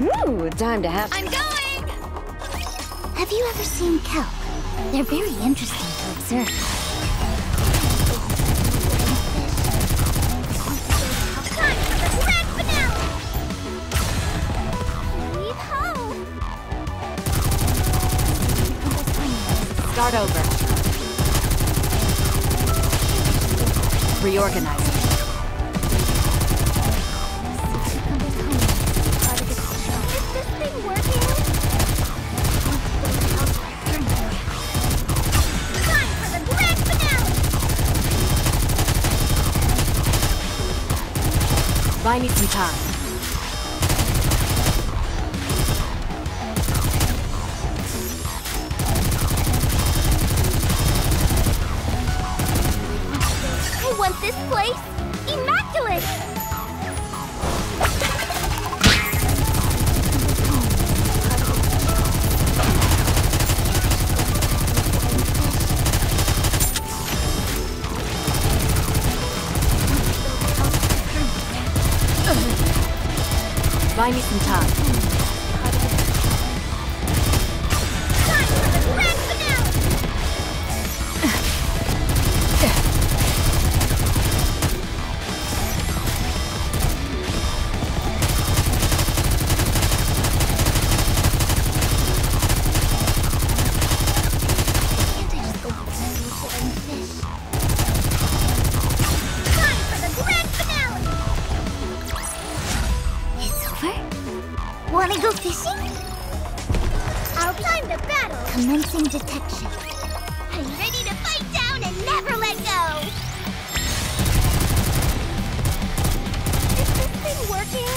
Woo, time to have some. I'm going! Have you ever seen kelp? They're very interesting to observe. Start over. Reorganize. Is this thing working? Time for the grand finale! Buy me some time. This place, immaculate! Buy me some time. Wanna go fishing? Our time to battle! Commencing detection. I'm ready to fight down and never let go! Is this thing working?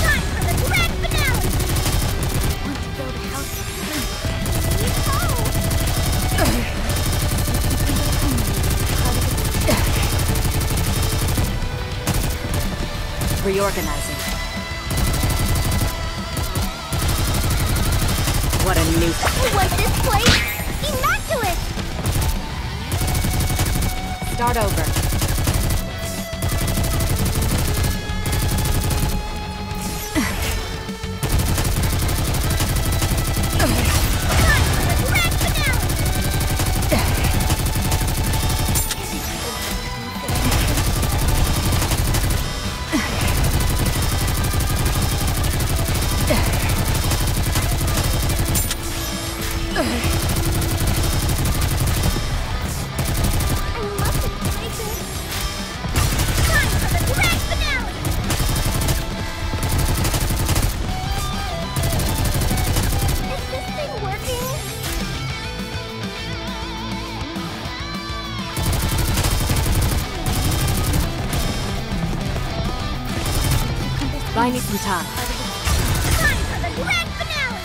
Time for the grand finale! Want to build a house? Leave home! Reorganizing. What a new... Was this place immaculate? Start over. Time for the grand finale! I need some time. Time for the grand finale!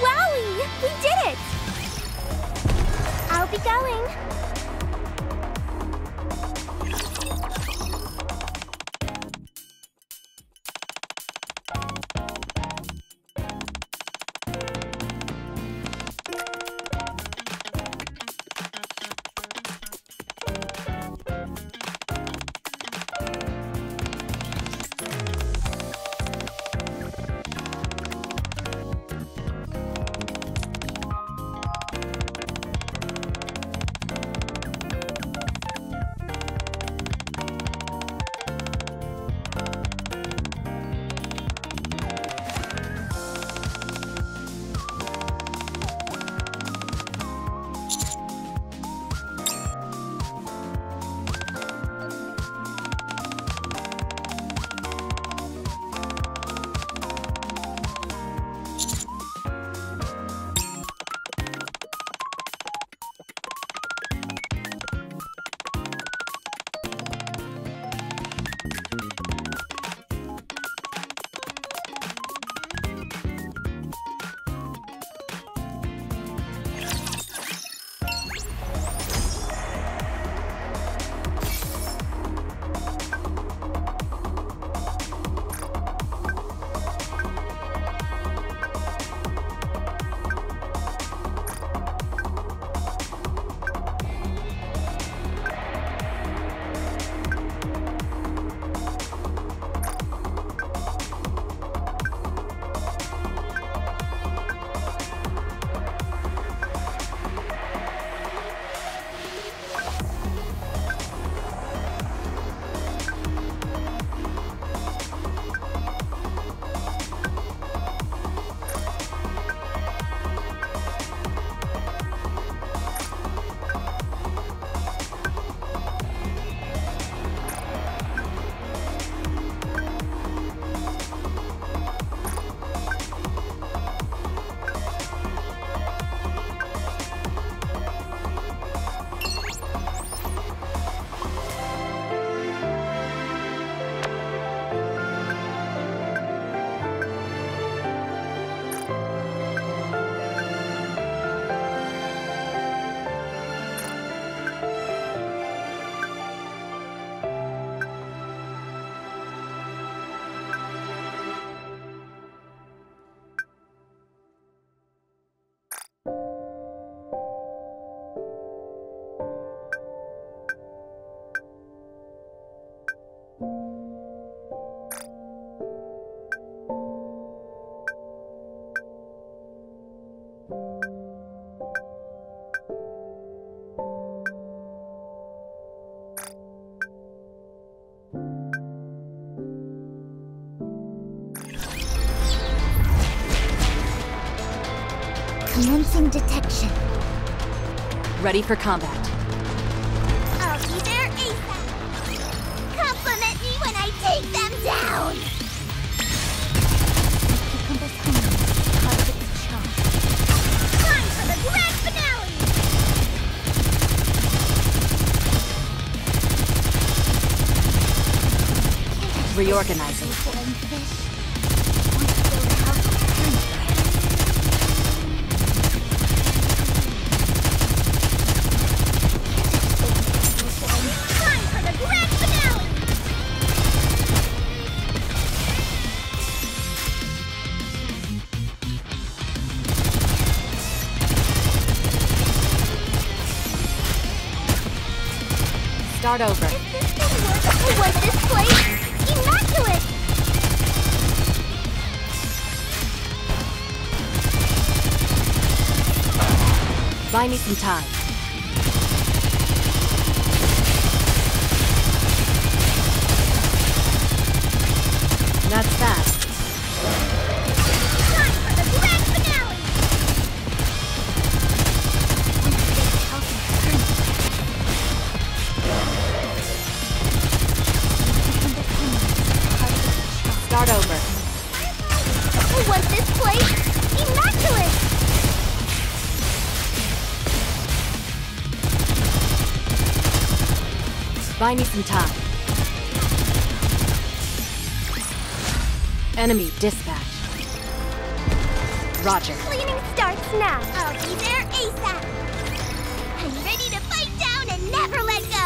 Wowie! We did it! I'll be going. Commencing detection. Ready for combat. I'll be there ASAP. Compliment me when I take them down. Time for the grand finale. Reorganizing. Start over. Is this the worst? Was this place immaculate? Buy me some time. That's that. Time for the grand finale! Start over. Was this place immaculate? Buy me some time. Enemy dispatch. Roger. Cleaning starts now. I'll be there ASAP. I'm ready to fight down and never let go.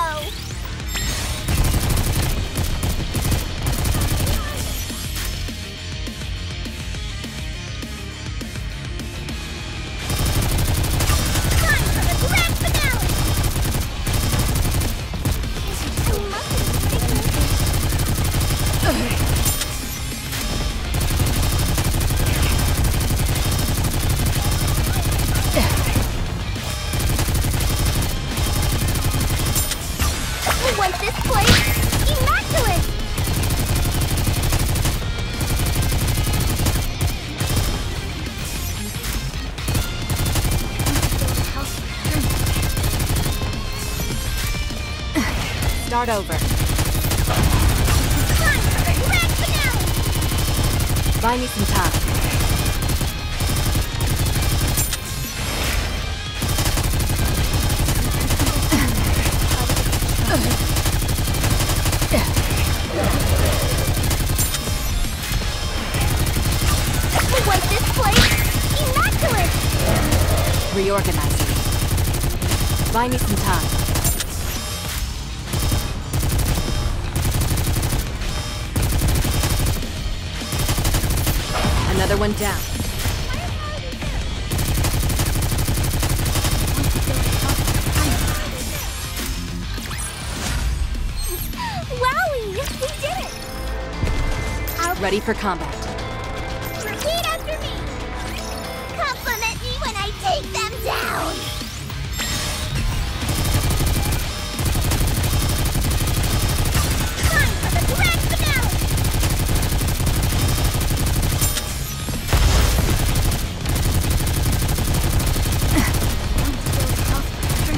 Start over. Time for the grand finale! Buy me some time. Was this place immaculate? Reorganizing. Buy me some time. Another one down. Wowie! We did it! Ready for combat. Repeat after me! Compliment me when I take them down! Time for the grand finale!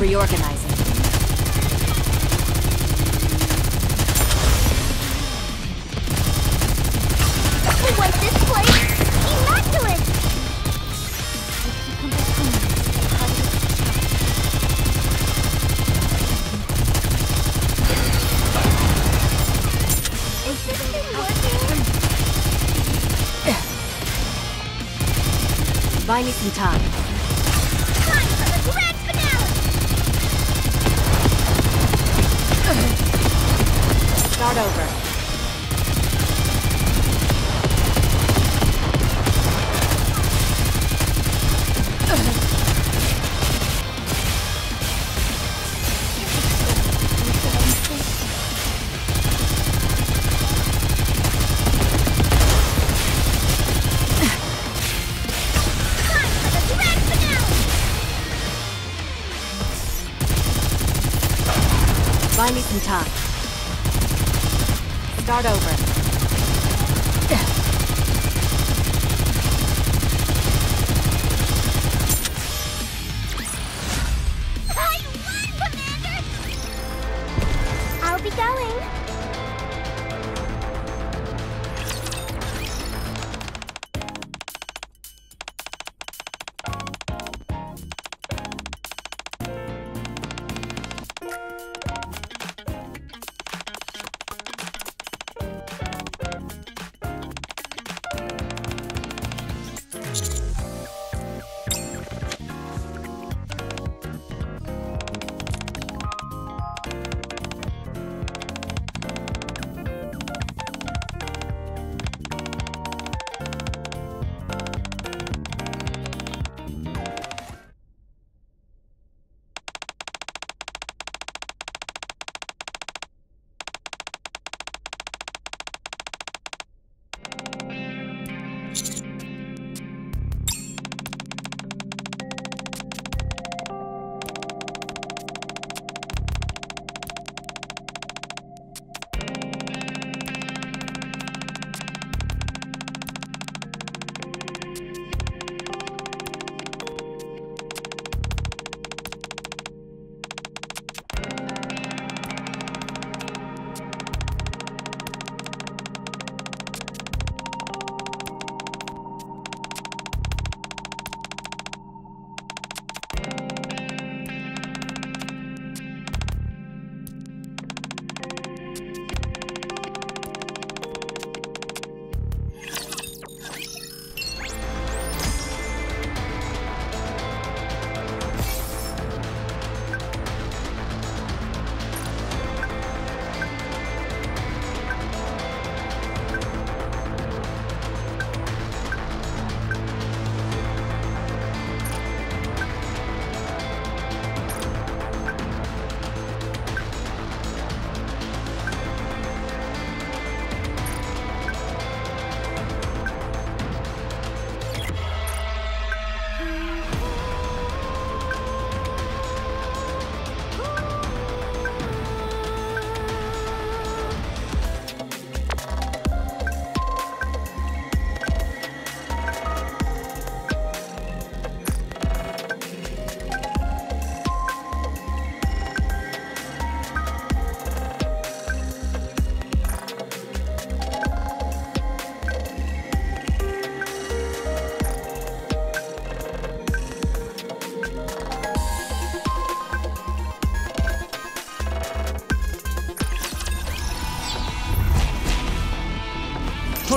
Reorganizing. Was this place immaculate? Is this thing working? Buy me some time. Start over. Time for the grand finale! Buy me some time. Start over.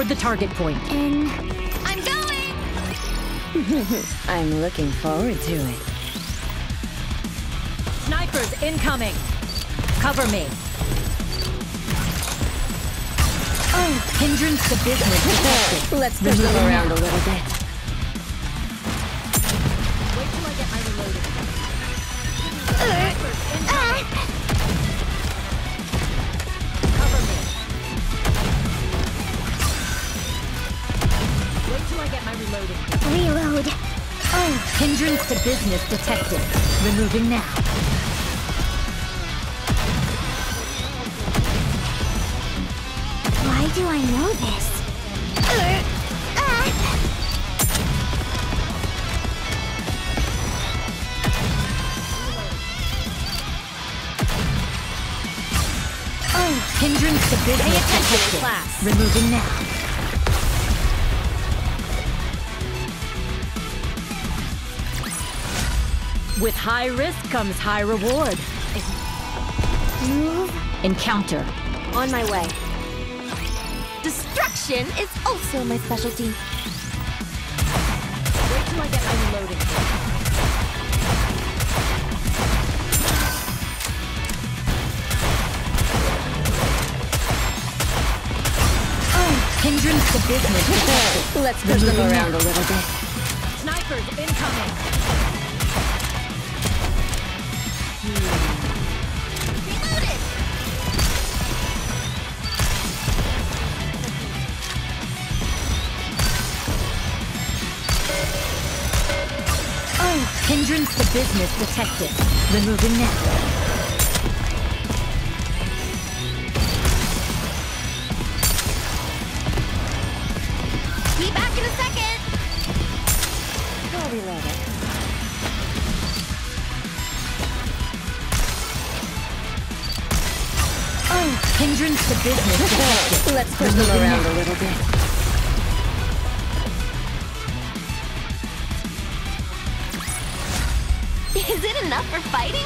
toward the target point. In. I'm going! I'm looking forward to it. Snipers incoming! Cover me. Oh, hindrance to business. Let's move around a little bit. Wait till I get my reloaded. Cover me. Wait till I get my reloaded. Reload. Oh, hindrance to business detected. Removing now. Why do I know this? Oh, hindrance to business detected. Class. Removing now. With high risk comes high reward. Move. Encounter. On my way. Destruction is also my specialty. Wait till I get my reloading. Oh, hindrance to business. Let's push them around a little bit. Snipers incoming. Hindrance to business detected. Removing now. Be back in a second. I'll reload it. Oh, hindrance to business detected. Let's push them around a little bit. Is it enough for fighting?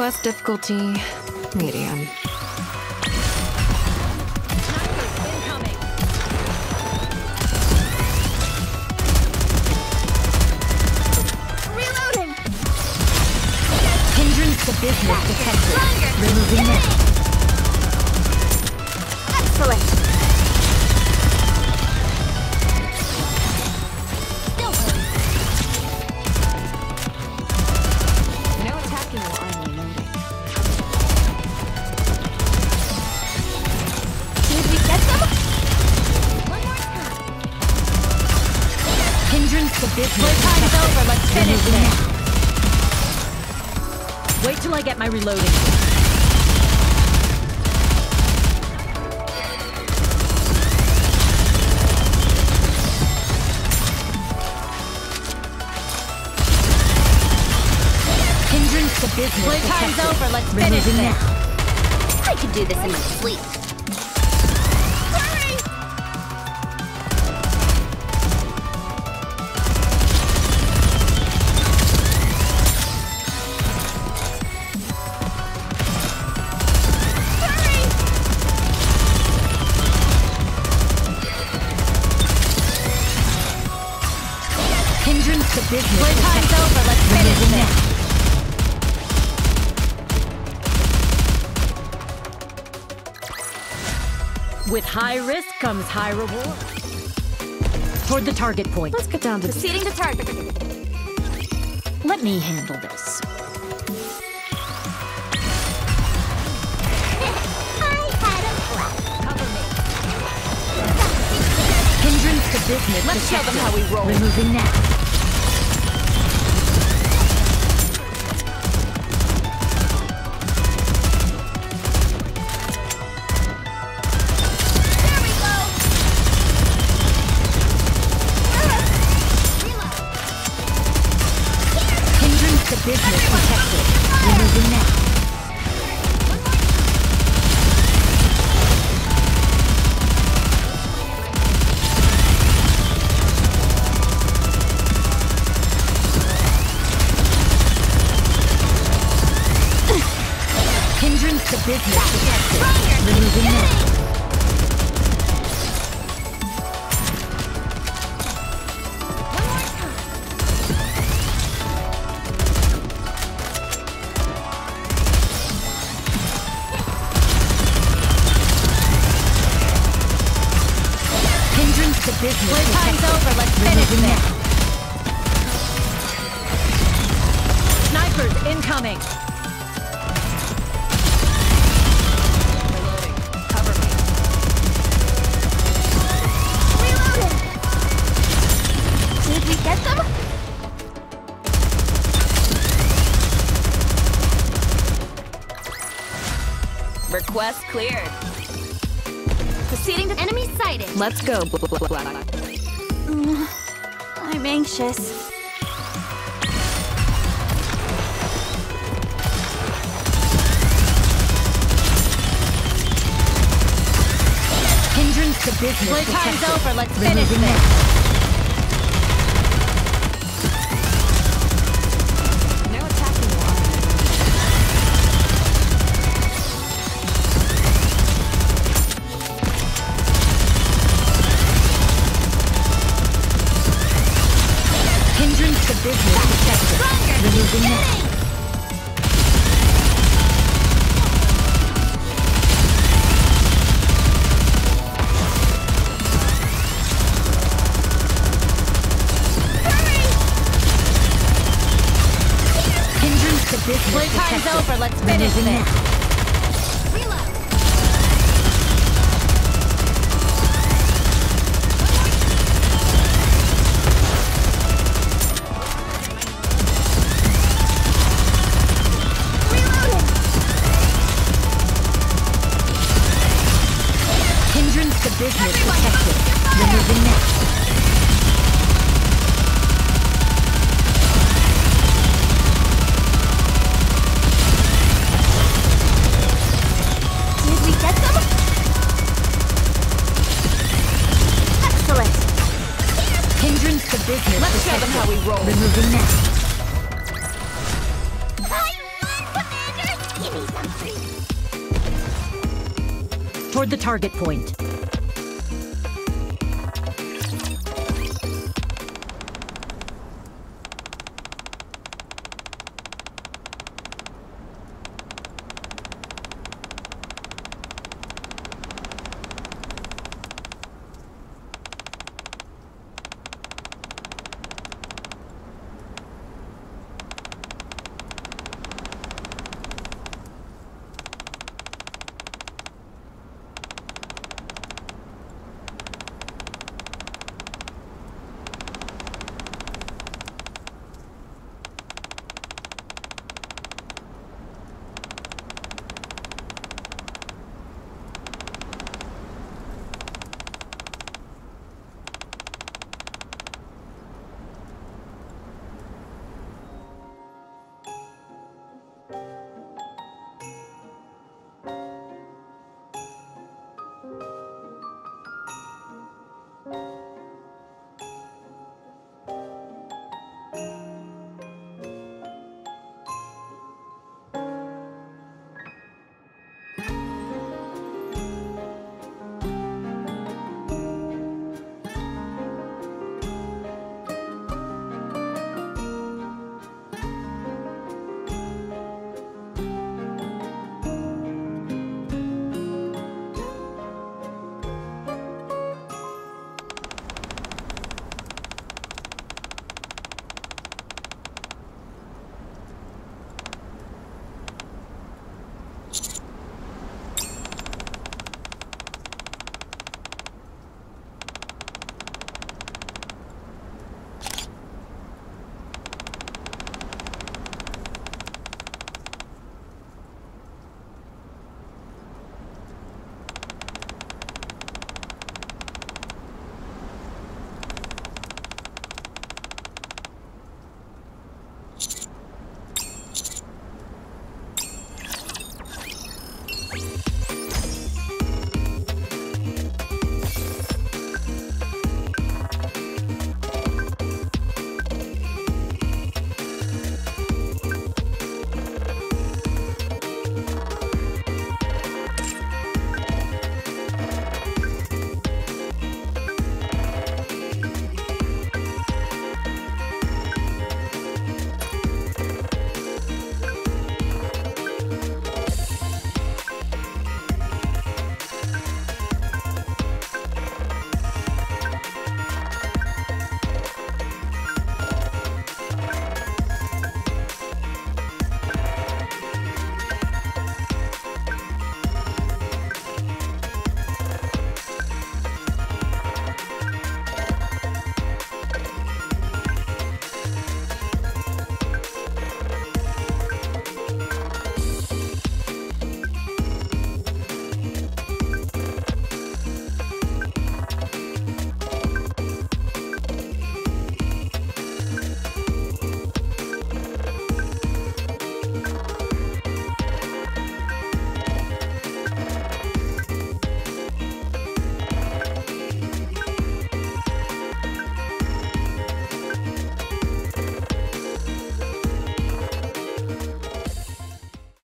Quest difficulty, medium. Reloading! Hindrance to business detected. Removing it. Excellent! Wait till I get my reloading. Hindrance to business. Play time's over, let's finish it now. I could do this in my sleep. With high risk comes high reward. Toward the target point. Let's get down to proceeding to target. Let me handle this. I had a blast. Cover me. Hindrance to business. Let's show them how we roll. Removing now. Request cleared. Proceeding to enemy sighted. Let's go. I'm anxious. Hindrance to business. Play time's over. Let's finish this. Removing now. I won, Commander! toward the target point.